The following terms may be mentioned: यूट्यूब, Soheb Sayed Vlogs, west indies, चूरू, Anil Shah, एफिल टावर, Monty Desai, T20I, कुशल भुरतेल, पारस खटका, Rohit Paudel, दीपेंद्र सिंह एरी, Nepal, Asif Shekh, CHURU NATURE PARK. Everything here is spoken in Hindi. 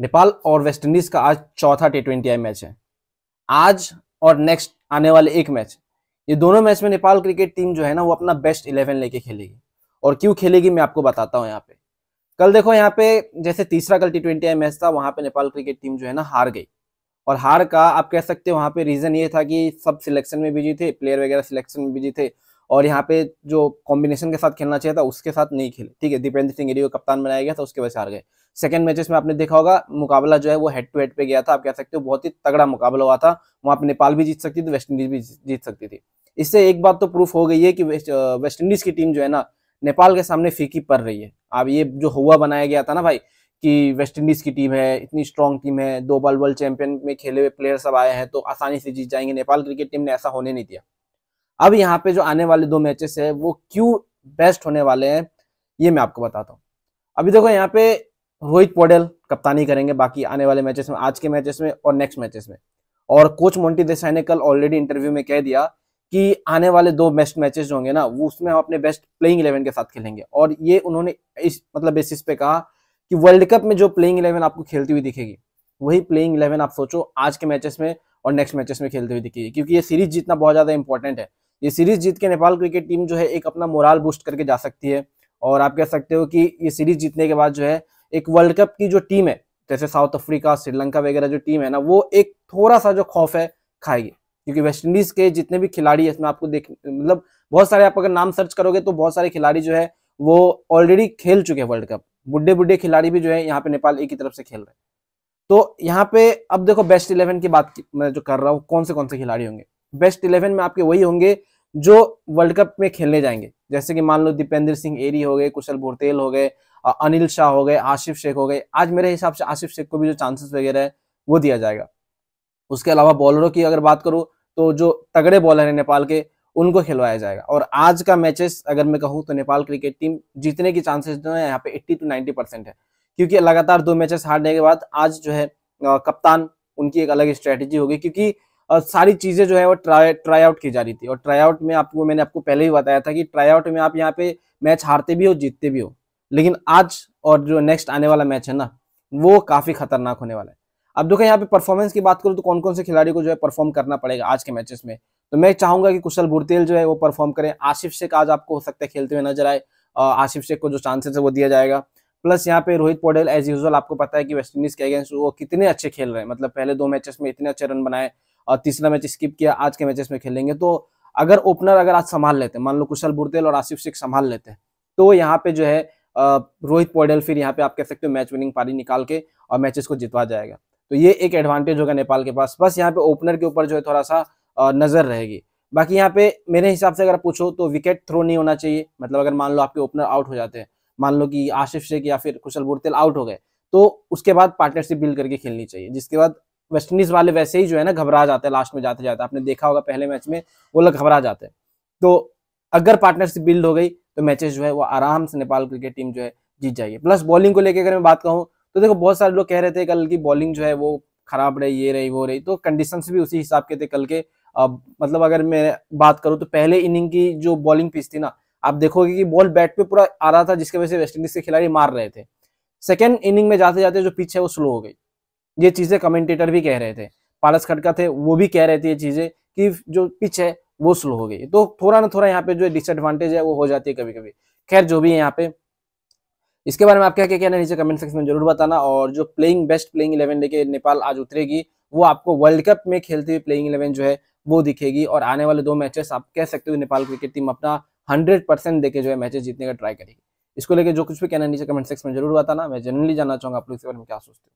नेपाल और वेस्टइंडीज का आज चौथा T20I मैच है। आज और नेक्स्ट आने वाले एक मैच, ये दोनों मैच में नेपाल क्रिकेट टीम जो है ना वो अपना बेस्ट 11 लेके खेलेगी। और क्यों खेलेगी मैं आपको बताता हूँ। यहाँ पे कल देखो, यहाँ पे जैसे तीसरा कल T20I मैच था, वहाँ पे नेपाल क्रिकेट टीम जो है ना हार गई। और हार का आप कह सकते हो वहाँ पे रीजन ये था कि सब सिलेक्शन में बिजी थे, प्लेयर वगैरह सिलेक्शन में बिजी थे, और यहाँ पे जो कॉम्बिनेशन के साथ खेलना चाहिए था उसके साथ नहीं खेले। ठीक है, दीपेंद्र सिंह एरी को कप्तान बनाया गया था, उसके वजह से हार गए। सेकंड मैचेस में आपने देखा होगा मुकाबला जो है वो हेड टू हेड पे गया था, आप कह सकते हो बहुत ही तगड़ा मुकाबला हुआ था। वहाँ पे नेपाल भी जीत सकती थी, वेस्ट इंडीज भी जीत सकती थी। इससे एक बात तो प्रूफ हो गई है कि वेस्ट इंडीज की टीम जो है ना नेपाल के सामने फीकी पड़ रही है। अब ये जो हुआ बनाया गया था ना भाई कि वेस्ट इंडीज की टीम है, इतनी स्ट्रांग टीम है, 2 बार वर्ल्ड चैंपियन में खेले हुए प्लेयर सब आए हैं तो आसानी से जीत जाएंगे, नेपाल क्रिकेट टीम ने ऐसा होने नहीं दिया। अब यहाँ पे जो आने वाले 2 मैचेस है वो क्यों बेस्ट होने वाले हैं ये मैं आपको बताता हूँ। अभी देखो यहाँ पे रोहित पौडेल कप्तानी करेंगे बाकी आने वाले मैचेस में, आज के मैचेस में और नेक्स्ट मैचेस में। और कोच मोंटी देसाई ने कल ऑलरेडी इंटरव्यू में कह दिया कि आने वाले 2 बेस्ट मैचेस जो होंगे ना वो उसमें हम अपने बेस्ट प्लेइंग 11 के साथ खेलेंगे। और ये उन्होंने इस बेसिस पे कहा कि वर्ल्ड कप में जो प्लेइंग 11 आपको खेलती हुई दिखेगी वही प्लेइंग 11 आप सोचो आज के मैचेस में और नेक्स्ट मैचेस में खेलते हुए दिखेगी, क्योंकि ये सीरीज जीतना बहुत ज्यादा इंपॉर्टेंट है। ये सीरीज जीत के नेपाल क्रिकेट टीम जो है एक अपना मोराल बूस्ट करके जा सकती है। और आप कह सकते हो कि ये सीरीज जीतने के बाद जो है एक वर्ल्ड कप की जो टीम है जैसे साउथ अफ्रीका, श्रीलंका वगैरह जो टीम है ना वो एक थोड़ा सा जो खौफ है खाएगी, क्योंकि वेस्ट इंडीज के जितने भी खिलाड़ी है इसमें आपको मतलब बहुत सारे, आप अगर नाम सर्च करोगे तो बहुत सारे खिलाड़ी जो है वो ऑलरेडी खेल चुके हैं वर्ल्ड कप। बुढ़े बुढ़े खिलाड़ी भी जो है यहाँ पे नेपाल एक ही तरफ से खेल रहे हैं। तो यहाँ पे अब देखो बेस्ट 11 की बात मैं जो कर रहा हूँ, कौन से खिलाड़ी होंगे बेस्ट 11 में, आपके वही होंगे जो वर्ल्ड कप में खेलने जाएंगे। जैसे कि मान लो दीपेंद्र सिंह एरी हो गए, कुशल भुरतेल हो गए, अनिल शाह हो गए, आसिफ शेख हो गए। आज मेरे हिसाब से आसिफ शेख को भी जो चांसेस वगैरह है वो दिया जाएगा। उसके अलावा बॉलरों की अगर बात करूँ तो जो तगड़े बॉलर है नेपाल के उनको खिलवाया जाएगा। और आज का मैचेस अगर मैं कहूँ तो नेपाल क्रिकेट टीम जीतने की चांसेस जो है यहाँ पे 80 से 90% है, क्योंकि लगातार 2 मैचेस हारने के बाद आज जो है कप्तान उनकी एक अलग स्ट्रेटेजी होगी, क्योंकि और सारी चीजें जो है वो ट्राई आउट की जा रही थी। और ट्राई आउट में आपको मैंने पहले ही बताया था कि ट्राई आउट में आप यहाँ पे मैच हारते भी हो जीतते भी हो, लेकिन आज और जो नेक्स्ट आने वाला मैच है ना वो काफी खतरनाक होने वाला है। अब देखो यहाँ पे परफॉर्मेंस की बात करूँ तो कौन से खिलाड़ी को जो है परफॉर्म करना पड़ेगा आज के मैचेस में, तो मैं चाहूंगा कि कुशल भुरतेल जो है वो परफॉर्म करें। आसिफ शेख आज आपको हो सकता है खेलते हुए नजर आए, आसिफ शेख को जो चांसेस है वो दिया जाएगा। प्लस यहाँ पे रोहित पौडेल एज यूजुअल आपको पता है कि वेस्ट इंडीज के अगेंस्ट वो कितने अच्छे खेल रहे हैं, मतलब पहले 2 मैचेस में इतने अच्छे रन बनाए और तीसरा मैच स्किप किया, आज के मैचेस में खेलेंगे। तो अगर ओपनर आज संभाल लेते हैं, मान लो कुशल भुरतेल और आसिफ शेख संभाल लेते हैं, तो यहाँ पे जो है रोहित पौडेल फिर यहाँ पे आप कह सकते हो मैच विनिंग पारी निकाल के और मैचेस को जितवा जाएगा। तो ये एक एडवांटेज होगा नेपाल के पास, बस यहाँ पे ओपनर के ऊपर जो है थोड़ा सा नजर रहेगी। बाकी यहाँ पे मेरे हिसाब से अगर पूछो तो विकेट थ्रो नहीं होना चाहिए, मतलब अगर मान लो आपके ओपनर आउट हो जाते हैं, मान लो कि आसिफ शेख या फिर कुशल भुरतेल आउट हो गए, तो उसके बाद पार्टनरशिप बिल्ड करके खेलनी चाहिए, जिसके बाद वेस्टइंडीज वाले वैसे ही जो है ना घबरा जाते हैं लास्ट में जाते। आपने देखा होगा पहले मैच में वो लोग घबरा जाते हैं। तो अगर पार्टनरशिप बिल्ड हो गई तो मैचेस जो है वो आराम से नेपाल क्रिकेट टीम जो है जीत जाएगी। प्लस बॉलिंग को लेकर अगर मैं बात कहूँ तो देखो बहुत सारे लोग कह रहे थे कल की बॉलिंग जो है वो खराब रही, ये रही वो रही, तो कंडीशन भी उसी हिसाब के थे कल के। मतलब अगर मैं बात करूँ तो पहले इनिंग की जो बॉलिंग पिच थी ना आप देखोगे कि बॉल बैट पे पूरा आ रहा था, जिसकी वजह से वेस्टइंडीज के खिलाड़ी मार रहे थे। सेकेंड इनिंग में जाते जाते जो पिच है वो स्लो हो गई, ये चीजें कमेंटेटर भी कह रहे थे, पारस खटका थे वो भी कह रहे थे ये चीजें कि जो पिच है वो स्लो हो गई। तो थोड़ा ना थोड़ा यहाँ पे जो डिसएडवांटेज है वो हो जाती है कभी कभी। खैर जो भी है यहाँ पे इसके बारे में आप क्या क्या कहना है नीचे कमेंट सेक्शन में जरूर बताना। और जो बेस्ट प्लेइंग 11 लेके नेपाल आज उतरेगी वो आपको वर्ल्ड कप में खेलते हुए प्लेइंग 11 जो है वो दिखेगी। और आने वाले 2 मैचेस आप कह सकते हो नेपाल क्रिकेट टीम अपना 100% देके जो है मैचेस जीतने का ट्राई करेगी। इसको लेकर जो कुछ भी कहना है नीचे कमेंट सेक्शन में जरूर बताना। मैं जनरली जानना चाहूंगा आप लोग इसके बारे में क्या सोचते हो।